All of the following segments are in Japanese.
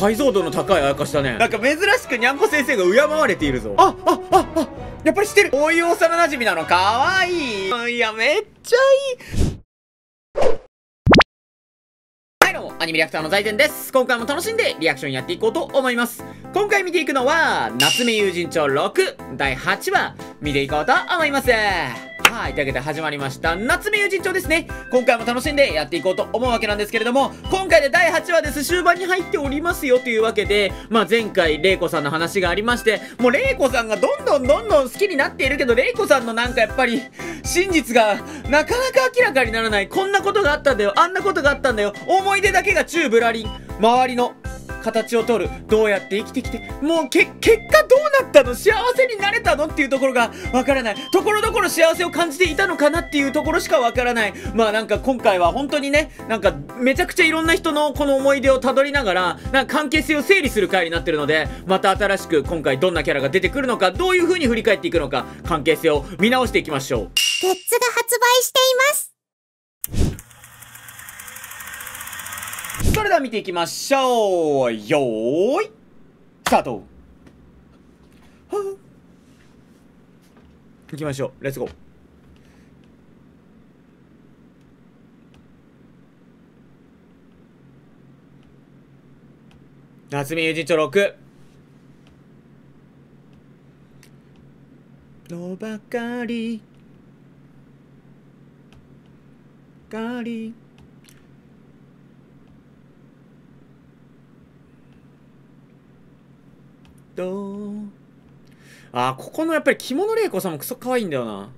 解像度の高いあやかしだね。なんか珍しくにゃんこ先生が敬われているぞ。ああああ、やっぱりしてる。こういう幼馴染なのかわいい。いやめっちゃいい。アニメリアクターの財前です。今回も楽しんでリアクションやっていこうと思います。今回見ていくのは夏目友人帳6第8話見ていこうと思います。はい、というわけで始まりました夏目友人帳ですね。今回も楽しんでやっていこうと思うわけなんですけれども、今回で第8話です。終盤に入っておりますよというわけで、まあ前回玲子さんの話がありまして、もう玲子さんがどんどん好きになっているけど、玲子さんのなんかやっぱり真実がなかなか明らかにならない。こんなことがあったんだよ、あんなことがあったんだよ、思い出だけが宙ぶらりん、周りの形を取る、どうやって生きてきて、もう結果どうなったの、幸せになれたのっていうところがわからない。ところどころ幸せを感じていたのかなっていうところしかわからない。まあなんか今回は本当にね、なんかめちゃくちゃいろんな人のこの思い出をたどりながら、なんか関係性を整理する回になってるので、また新しく今回どんなキャラが出てくるのか、どういう風に振り返っていくのか、関係性を見直していきましょう。グッズが発売しています。それでは見ていきましょう。よーいスタート。行きましょう。レッツゴー。夏目友人帳6。のばかりかりあー、ここのやっぱり着物玲子さんもクソ可愛いんだよな。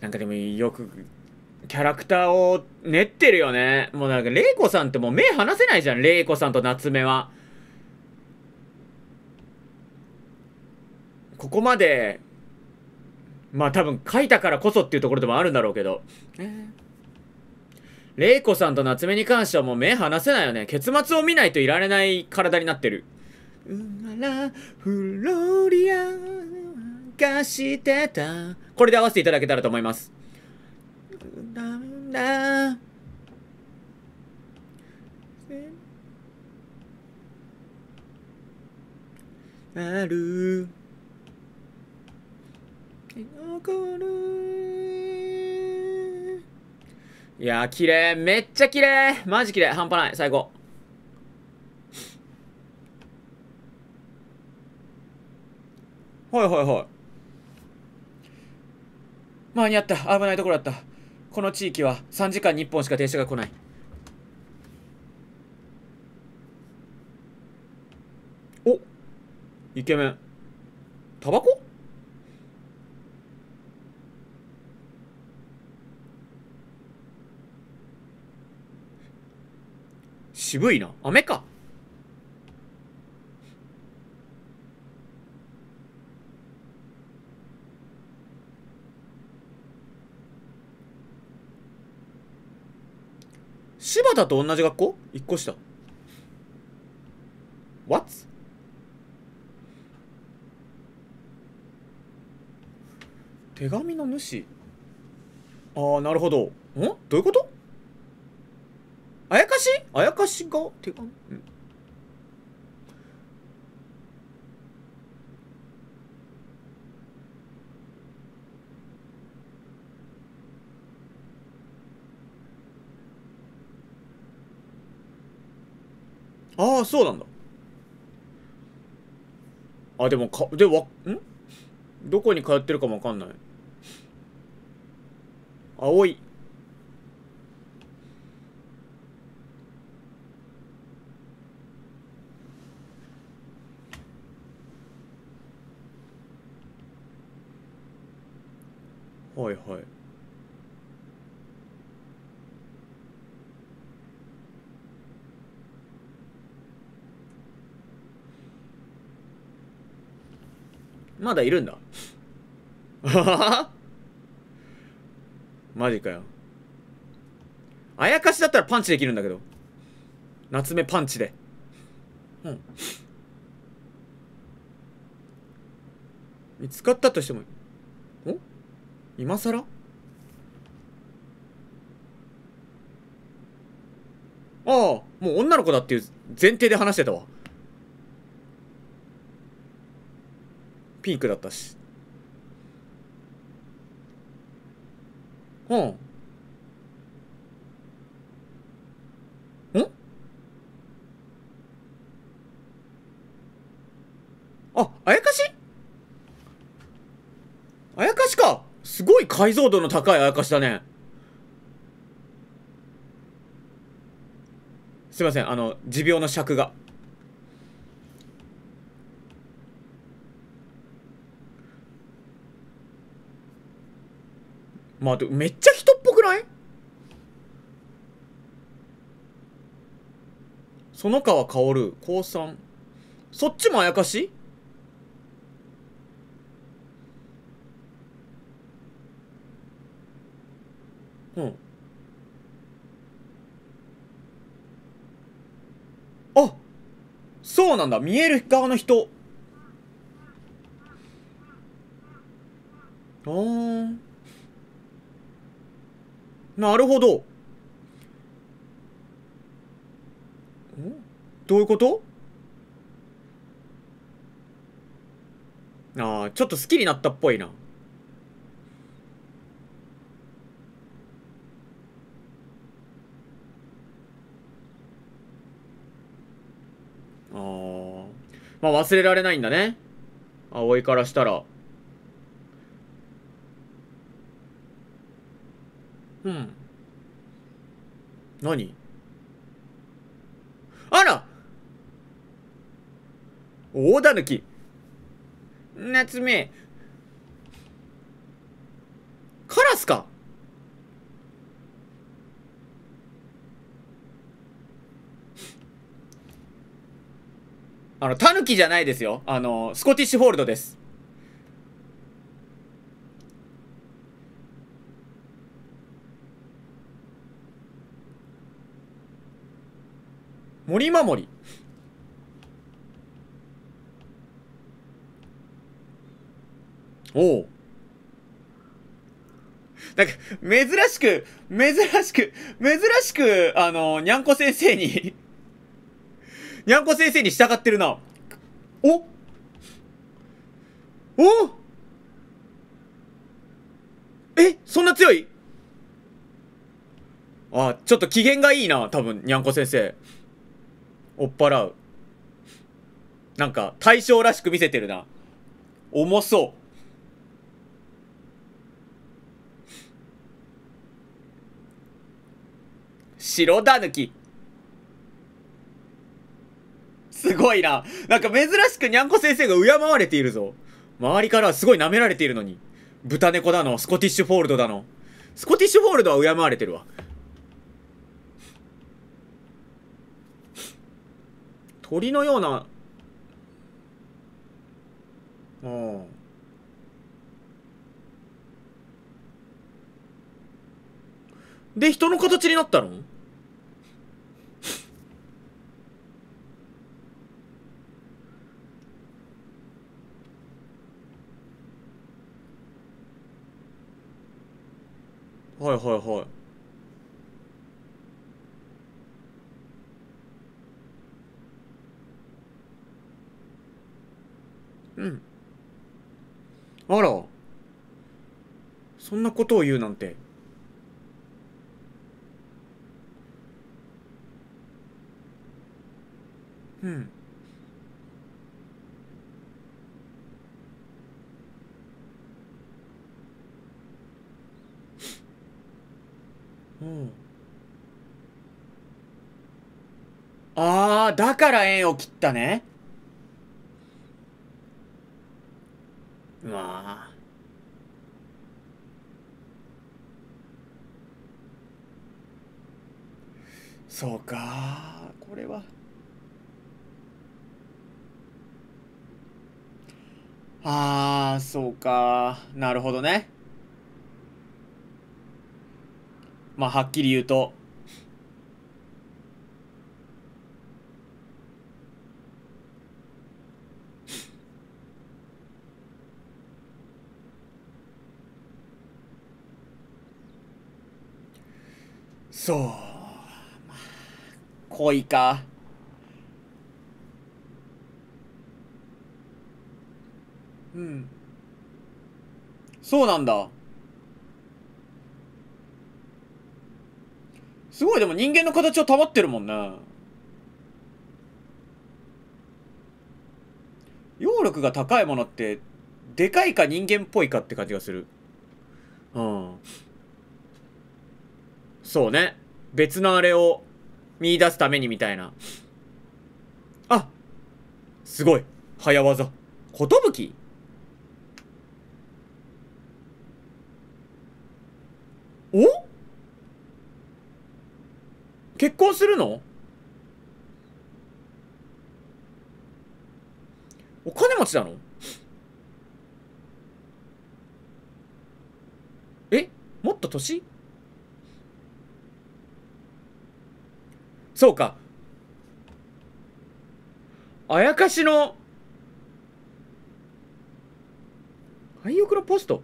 なんかでもよくキャラクターを練ってるよね。もうなんか玲子さんってもう目離せないじゃん。玲子さんと夏目はここまで、まあ多分書いたからこそっていうところでもあるんだろうけど、玲子さんと夏目に関してはもう目離せないよね。結末を見ないといられない体になってる。うららフロリアがしてた。これで合わせていただけたらと思います。なる残る。いやー綺麗、めっちゃ綺麗、マジ綺麗、半端ない、最高。はいはいはい、間に合った。危ないところだった。この地域は3時間に1本しか停車が来ない。お、イケメン。タバコ？渋いな。雨か。柴田と同じ学校？一個下。What？ 手紙の主。ああ、なるほど。ん？どういうこと？あやかし？あやかしが手紙？うん。ああ、そうなんだ。あ、でもか、で、わ、ん？どこに通ってるかもわかんない。青い。はいはい。まだいるんだ。マジかよ。あやかしだったらパンチできるんだけど。夏目パンチで。うん。見つかったとしても。今さら？ああ、もう女の子だっていう前提で話してたわ。ピンクだったし。うん。ん？あ、あやかし？あやかしか。すごい解像度の高いあやかしだね。すいません、持病の尺が。まあ、めっちゃ人っぽくない？園川薫、高3。そっちもあやかし？うん。あ、そうなんだ。見える側の人。あー。なるほど。ん？どういうこと？ああ、ちょっと好きになったっぽいな。ああ、まあ忘れられないんだね、葵からしたら。うん。何？あら！大だぬき。夏目。カラスか。タヌキじゃないですよ。スコティッシュフォールドです。森守り。おう。なんか、珍しく、にゃんこ先生に、にゃんこ先生に従ってるな。お？お？え？そんな強い？あ、ちょっと機嫌がいいな、多分、にゃんこ先生。追っ払う。なんか、大将らしく見せてるな。重そう。白だぬき。すごいな。なんか珍しくにゃんこ先生が敬われているぞ。周りからはすごい舐められているのに。豚猫だの、スコティッシュフォールドだの。スコティッシュフォールドは敬われてるわ。鳥のような。うん。で、人の形になったの？はいはいはい。うん。あら。そんなことを言うなんて。うん。うん、ああ、だから縁を切ったね。うわあ。そうか、これは。ああ、そうか、なるほどね。まあ、はっきり言うと。そう。まあ、恋か。うん。そうなんだ。すごい、でも人間の形は保ってるもんな。揚力が高いものって、でかいか人間っぽいかって感じがする。うん。そうね。別のあれを見出すためにみたいな。あ、すごい。早技。寿？お？結婚するの？お金持ちなの？え？もっと年？そうか。あやかしの廃屋のポスト。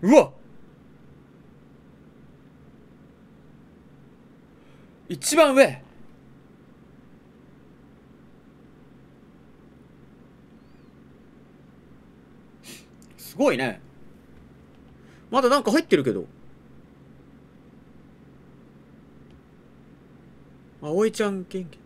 うわ、一番上。すごいね。まだなんか入ってるけど。葵ちゃん元気。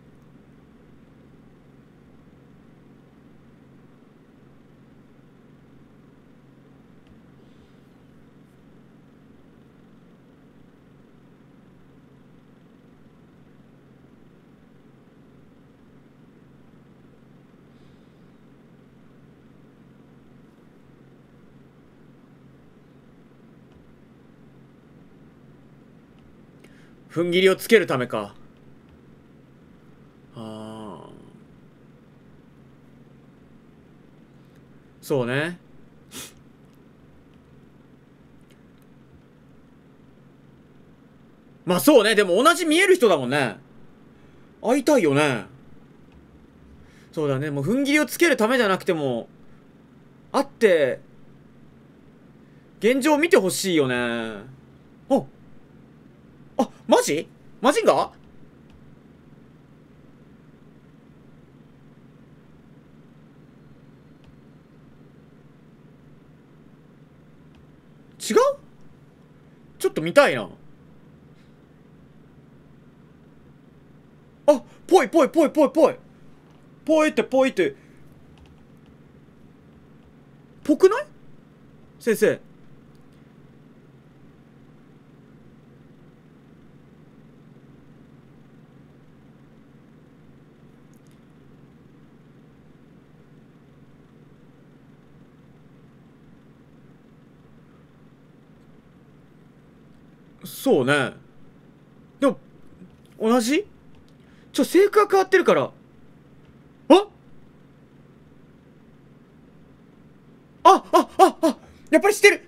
踏ん切りをつけるためか。ああ。そうね。まあそうね。でも同じ見える人だもんね。会いたいよね。そうだね。もう踏ん切りをつけるためじゃなくても、会って、現状を見てほしいよね。おっ。あ、マジ？マジンガー？違う？ちょっと見たいな。あ、ぽいぽいぽいぽいぽい。ぽいってぽいって。ぽくない？先生。そうね。でも同じ？性格が変わってるから。あああああ、やっぱりしてる。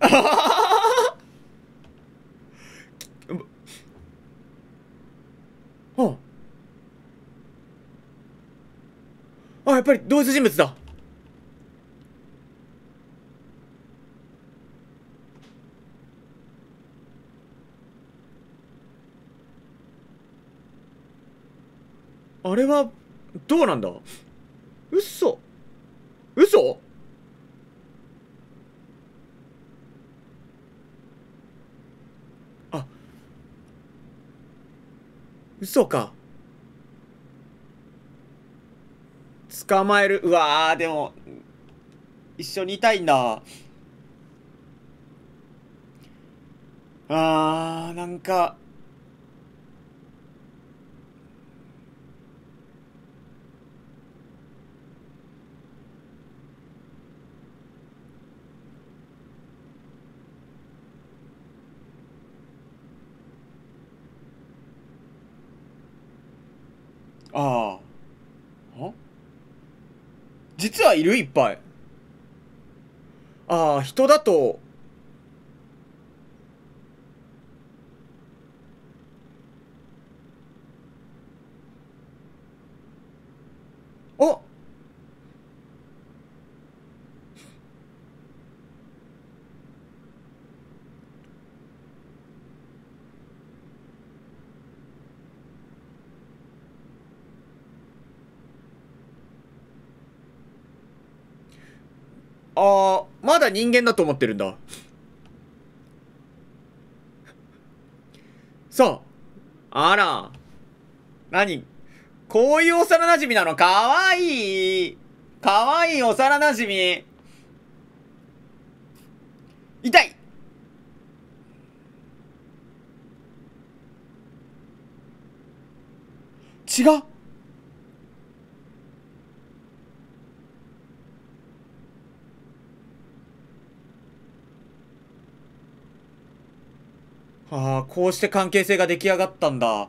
あはははあ、やっぱり同一人物だ。あれはどうなんだ。嘘嘘、あ、嘘か。捕まえる。うわー、でも一緒にいたいんだ。あー、なんかああ、あ、実はいる、いっぱい。ああ、人だと、あ、ああ、まだ人間だと思ってるんだ。そう。あら。何？こういう幼馴染なの？かわいい。かわいい幼馴染。痛い。違う。ああ、こうして関係性が出来上がったんだ。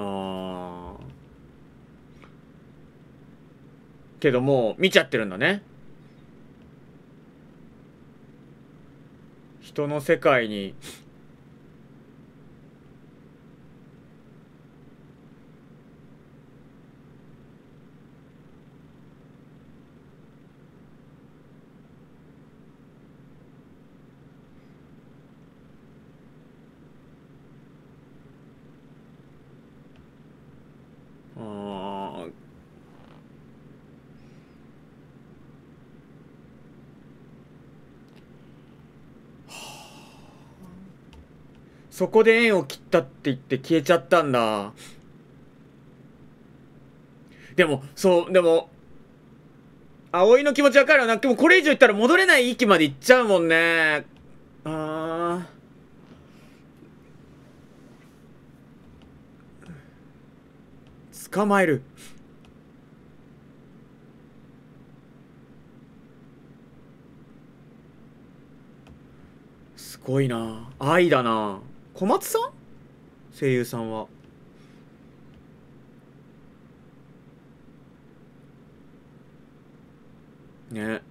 ああ。けどもう見ちゃってるんだね。人の世界にそこで縁を切ったって言って消えちゃったんだ。でも、そう、でも、葵の気持ちわかるよな。でもこれ以上言ったら戻れない域まで行っちゃうもんね。ああ。捕まえる。すごいな。愛だな。小松さん？声優さんは。ね。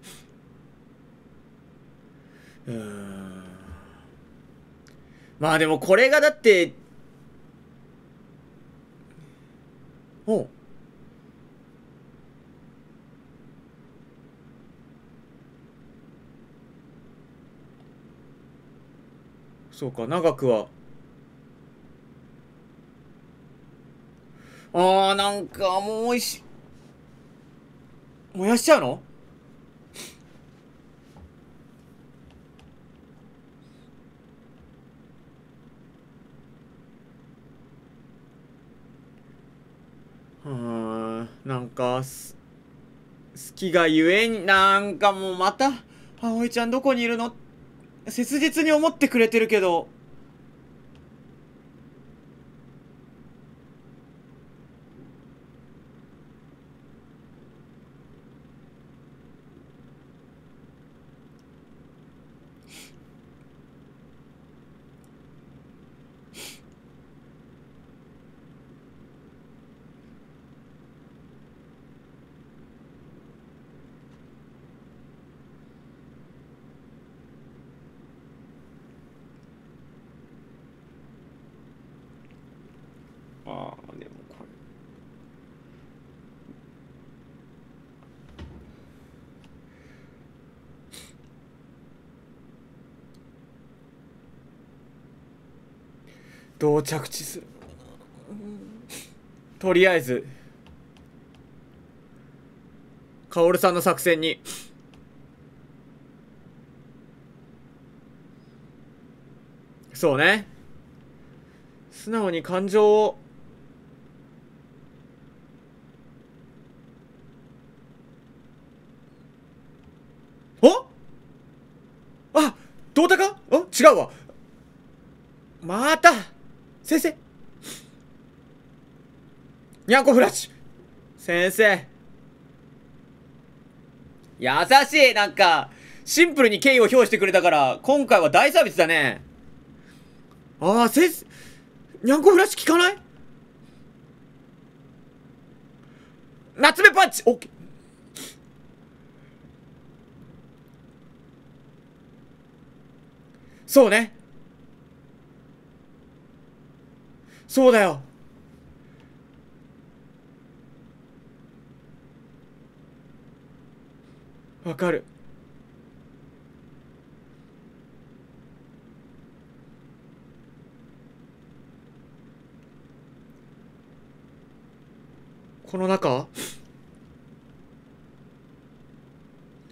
まあでもこれがだって。おう。そうか、長くは。ああ、なんかもう燃やしちゃうの？なんか好きがゆえに、なんかもうまた葵ちゃんどこにいるの？切実に思ってくれてるけど。どう着地するとりあえず薫さんの作戦にそうね、素直に感情をあ、どうたか？違うわ。また先生、にゃんこフラッシュ先生優しい。なんかシンプルに敬意を表してくれたから今回は大サービスだね。ああ、先にゃんこフラッシュ効かない？夏目パンチオッケー。そうね。そうだよ。わかる。この中？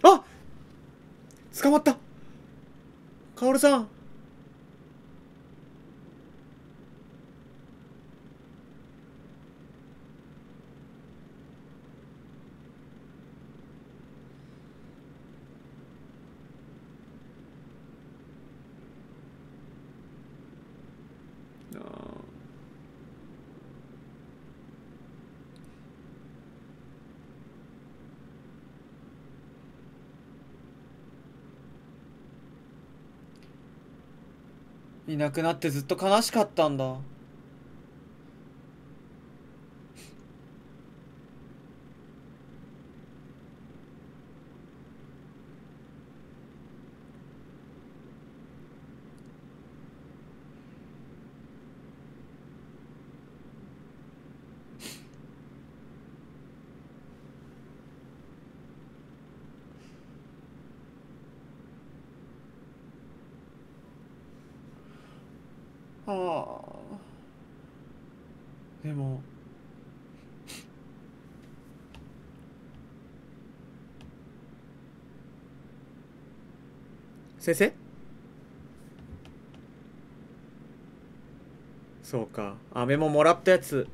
あ！捕まった。カオルさん。いなくなってずっと悲しかったんだ。ああでも先生、そうか、アメももらったやつ。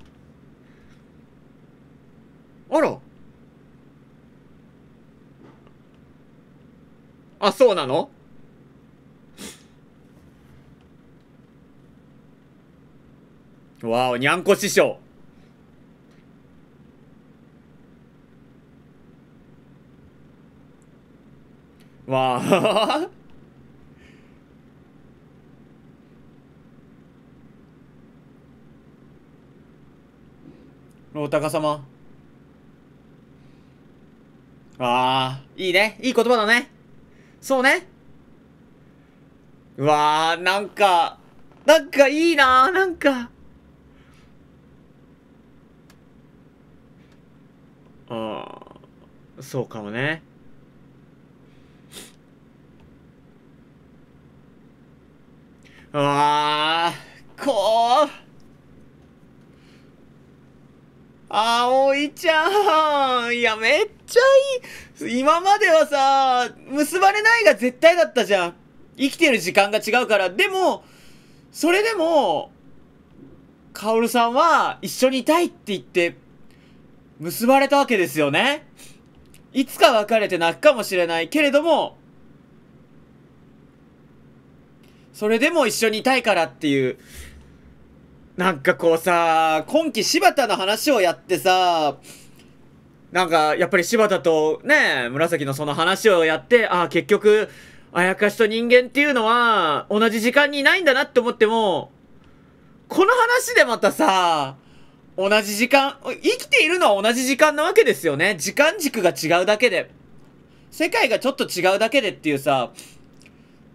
あら、あ、そうなの。わお、にゃんこ師匠。わあ老鷹様。ああ、いいね、いい言葉だね。そうね。うわあ、なんかいいな、なんか。ああ、そうかもね。ああ、こう。葵ちゃん。いや、めっちゃいい。今まではさ、結ばれないが絶対だったじゃん。生きてる時間が違うから。でも、それでも、カオルさんは一緒にいたいって言って、結ばれたわけですよね。いつか別れて泣くかもしれないけれども、それでも一緒にいたいからっていう。なんかこうさ、今期柴田の話をやってさ、なんかやっぱり柴田とね、紫のその話をやって、ああ、結局あやかしと人間っていうのは同じ時間にいないんだなって思っても、この話でまたさ、同じ時間、生きているのは同じ時間なわけですよね。時間軸が違うだけで、世界がちょっと違うだけでっていうさ、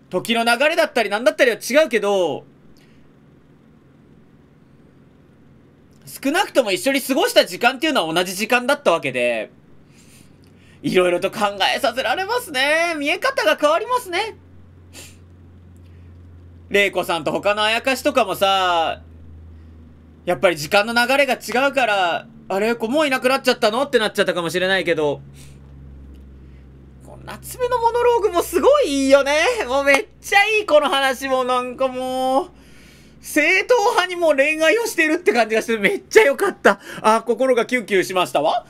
時の流れだったりなんだったりは違うけど、少なくとも一緒に過ごした時間っていうのは同じ時間だったわけで、いろいろと考えさせられますね。見え方が変わりますね。玲子さんと他のあやかしとかもさ、やっぱり時間の流れが違うから、あれ、もういなくなっちゃったのってなっちゃったかもしれないけど、夏目のモノローグもすごいいいよね。もうめっちゃいい、この話もなんかもう、正統派にもう恋愛をしてるって感じがして、めっちゃ良かった。あ、心がキュンキュンしましたわ。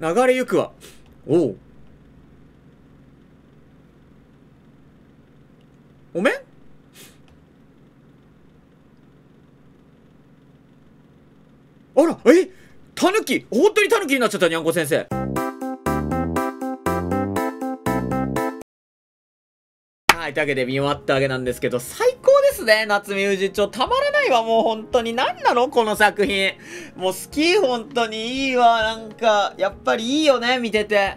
流れゆくわ。おう。おめん？あら、タヌキ、本当にタヌキになっちゃった、にゃんこ先生。はい、というわけで見終わったわけなんですけど、最高ですね、夏目友人帳。たまらないわ、もう本当に。何なのこの作品。もう好き、本当にいいわ。なんか、やっぱりいいよね、見てて。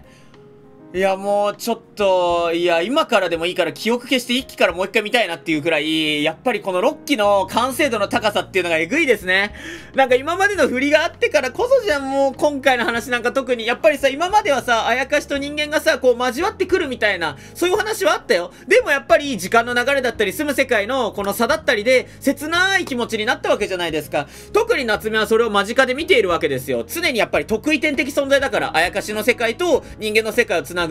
いや、もうちょっと、いや、今からでもいいから記憶消して一期からもう一回見たいなっていうくらい、やっぱりこの6期の完成度の高さっていうのがえぐいですね。なんか今までの振りがあってからこそじゃん、もう今回の話なんか特に、やっぱりさ、今まではさ、あやかしと人間がさ、こう交わってくるみたいな、そういう話はあったよ。でもやっぱり時間の流れだったり、住む世界のこの差だったりで、切ない気持ちになったわけじゃないですか。特に夏目はそれを間近で見ているわけですよ。常にやっぱり特異点的存在だから、あやかしの世界と人間の世界を繋ぐ。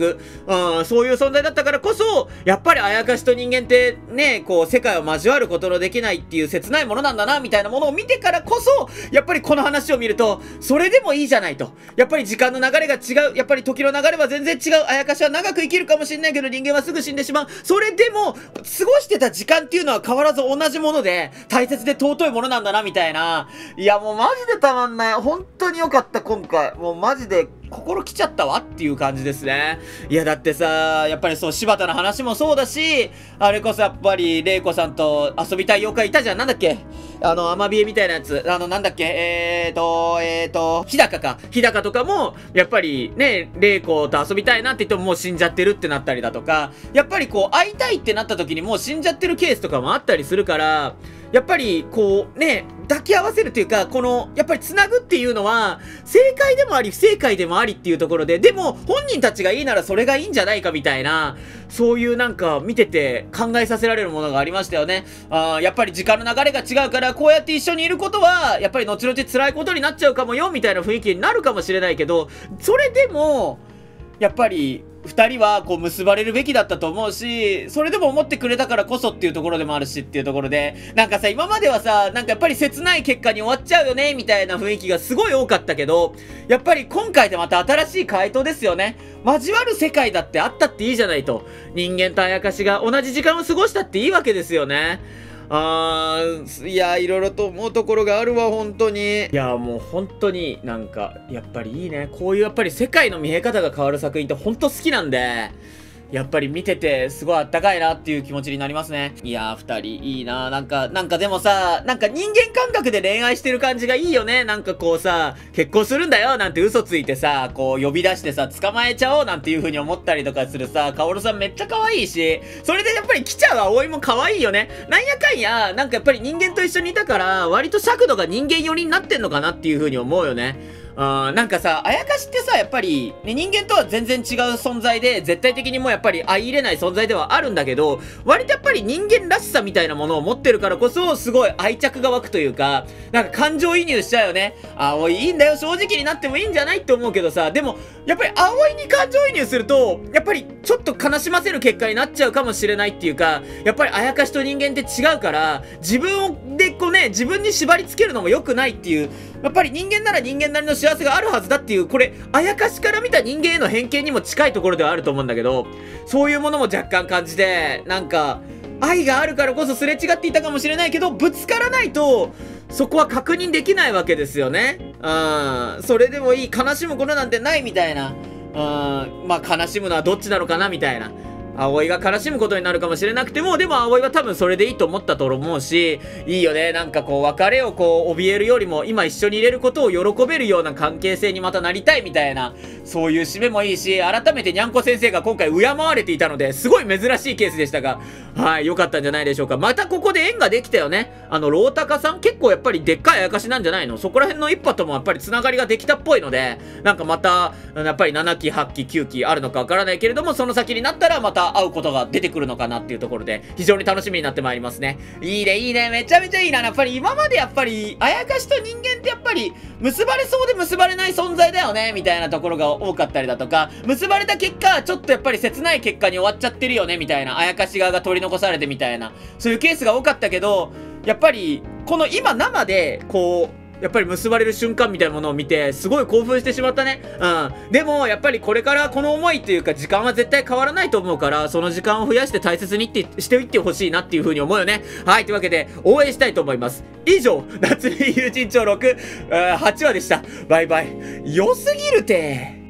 そういう存在だったからこそ、やっぱりあやかしと人間ってね、こう世界を交わることのできないっていう切ないものなんだなみたいなものを見てからこそ、やっぱりこの話を見るとそれでもいいじゃないと。やっぱり時間の流れが違う、やっぱり時の流れは全然違う。あやかしは長く生きるかもしれないけど人間はすぐ死んでしまう。それでも過ごしてた時間っていうのは変わらず同じもので大切で尊いものなんだなみたいな。いやもうマジでたまんない。本当に良かった。今回もうマジで心来ちゃったわっていう感じですね。いやだってさ、やっぱりそう、柴田の話もそうだし、あれこそやっぱり玲子さんと遊びたい妖怪いたじゃん。なんだっけ、アマビエみたいなやつ。なんだっけ、日高か。日高とかも、やっぱりね、玲子と遊びたいなって言ってももう死んじゃってるってなったりだとか、やっぱりこう、会いたいってなった時にもう死んじゃってるケースとかもあったりするから、やっぱりこうね、抱き合わせるというか、このやっぱり繋ぐっていうのは正解でもあり不正解でもありっていうところで、でも本人たちがいいならそれがいいんじゃないかみたいな、そういうなんか見てて考えさせられるものがありましたよね。やっぱり時間の流れが違うから、こうやって一緒にいることはやっぱり後々辛いことになっちゃうかもよみたいな雰囲気になるかもしれないけど、それでもやっぱり2人はこう結ばれるべきだったと思うし、それでも思ってくれたからこそっていうところでもあるしっていうところで、なんかさ、今まではさ、なんかやっぱり切ない結果に終わっちゃうよねみたいな雰囲気がすごい多かったけど、やっぱり今回でまた新しい回答ですよね。交わる世界だってあったっていいじゃないと。人間とあやかしが同じ時間を過ごしたっていいわけですよね。いや、いろいろと思うところがあるわ、本当に。いや、もう本当になんか、やっぱりいいね。こういうやっぱり世界の見え方が変わる作品って本当好きなんで、やっぱり見ててすごいあったかいなっていう気持ちになりますね。いやー、二人いいなー。なんかでもさ、なんか人間感覚で恋愛してる感じがいいよね。なんかこうさ、結婚するんだよなんて嘘ついてさ、こう呼び出してさ、捕まえちゃおうなんていう風に思ったりとかするさ、カオルさんめっちゃ可愛いし、それでやっぱりキチャは葵も可愛いよね。なんやかんや、なんかやっぱり人間と一緒にいたから、割と尺度が人間寄りになってんのかなっていう風に思うよね。なんかさ、あやかしってさ、やっぱり、ね、人間とは全然違う存在で、絶対的にもやっぱり相入れない存在ではあるんだけど、割とやっぱり人間らしさみたいなものを持ってるからこそ、すごい愛着が湧くというか、なんか感情移入しちゃうよね。葵いいんだよ、正直になってもいいんじゃないって思うけどさ、でも、やっぱり葵に感情移入すると、やっぱりちょっと悲しませる結果になっちゃうかもしれないっていうか、やっぱりあやかしと人間って違うから、自分でこうね、自分に縛り付けるのも良くないっていう、やっぱり人間なら人間なりの幸せがあるはずだっていう、これあやかしから見た人間への偏見にも近いところではあると思うんだけど、そういうものも若干感じて、なんか愛があるからこそすれ違っていたかもしれないけど、ぶつからないとそこは確認できないわけですよね。それでもいい、悲しむことなんてないみたいな。まあ悲しむのはどっちなのかなみたいな。葵が悲しむことになるかもしれなくても、でも葵は多分それでいいと思ったと思うし、いいよね。なんかこう別れをこう怯えるよりも、今一緒にいれることを喜べるような関係性にまたなりたいみたいな、そういう締めもいいし、改めてにゃんこ先生が今回敬われていたので、すごい珍しいケースでしたが、はい、良かったんじゃないでしょうか。またここで縁ができたよね。ロータカさん結構やっぱりでっかいあやかしなんじゃないの。そこら辺の一派ともやっぱりつながりができたっぽいので、なんかまた、やっぱり7期、8期、9期あるのかわからないけれども、その先になったらまた会うことが出てくるのかなっていうところで、非常に楽しみになってまいりますね。いいね、いいね、めちゃめちゃいいな。やっぱり今までやっぱりあやかしと人間ってやっぱり結ばれそうで結ばれない存在だよねみたいなところが多かったりだとか、結ばれた結果ちょっとやっぱり切ない結果に終わっちゃってるよねみたいな、あやかし側が取り残されてみたいな、そういうケースが多かったけど、やっぱりこの今生でこうやっぱり結ばれる瞬間みたいなものを見て、すごい興奮してしまったね。でもやっぱりこれからこの思いっていうか、時間は絶対変わらないと思うから、その時間を増やして大切にしておいてほしいなっていう風に思うよね。はい、というわけで応援したいと思います。以上、夏目友人帳6、8話でした。バイバイ。良すぎるて。